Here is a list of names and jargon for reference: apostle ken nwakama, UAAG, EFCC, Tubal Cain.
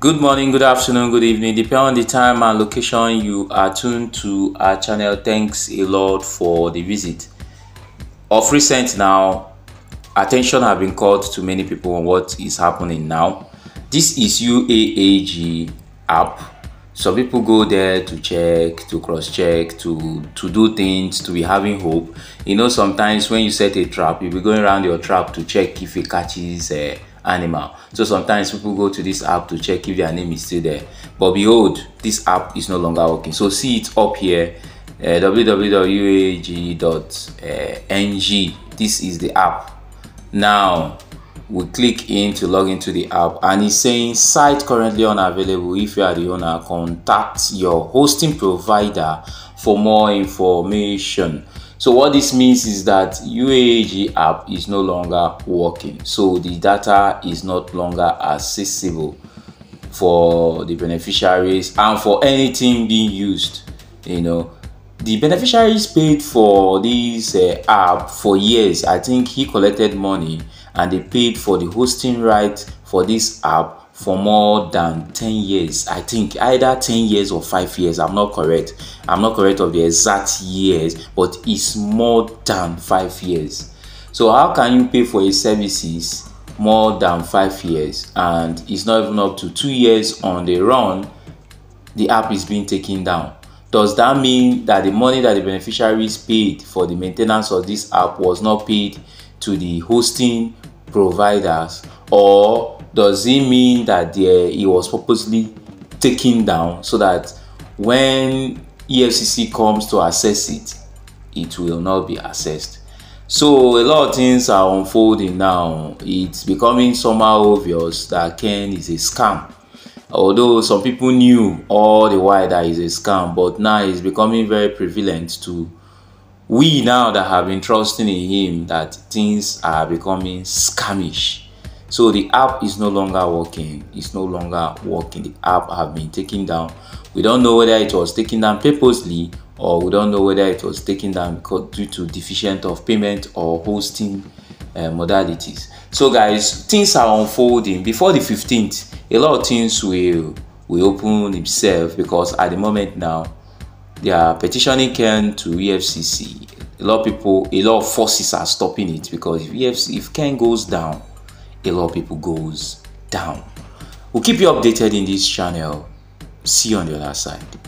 Good morning, good afternoon, good evening, depending on the time and location you are tuned to our channel. Thanks a lot for the visit. Of recent now, attention has been called to many people on what is happening now. This is UAAG app. Some people go there to check, to cross-check, to do things, to be having hope. You know, sometimes when you set a trap, you'll be going around your trap to check if it catches animal. So sometimes people go to this app to check if their name is still there, but behold, this app is no longer working. So see it up here, www.uag.ng. This is the app. Now we click in to log into the app, and it's saying site currently unavailable. If you are the owner, contact your hosting provider for more information. So what this means is that UAAG app is no longer working. So the data is not longer accessible for the beneficiaries and for anything being used. You know, the beneficiaries paid for this app for years. I think he collected money and they paid for the hosting rights for this app for more than 10 years. I think either 10 years or 5 years. I'm not correct of the exact years, but it's more than 5 years. So how can you pay for a services more than 5 years and it's not even up to 2 years on the run? The app is being taken down. Does that mean that the money that the beneficiaries paid for the maintenance of this app was not paid to the hosting providers, or does it mean that it was purposely taken down so that when EFCC comes to assess it, it will not be assessed? So a lot of things are unfolding now. It's becoming somehow obvious that Ken is a scam. Although some people knew all the while that is a scam, but now it's becoming very prevalent to we now that have been trusting in him, that things are becoming scamish. So the app is no longer working. It's no longer working. The app have been taken down. We don't know whether it was taken down purposely, or we don't know whether it was taken down because due to deficient of payment or hosting modalities. So guys, things are unfolding. Before the 15th, a lot of things will open itself, because at the moment now, they are petitioning Ken to EFCC. A lot of forces are stopping it, because if Ken goes down, a lot of people goes down. We'll keep you updated in this channel. See you on the other side.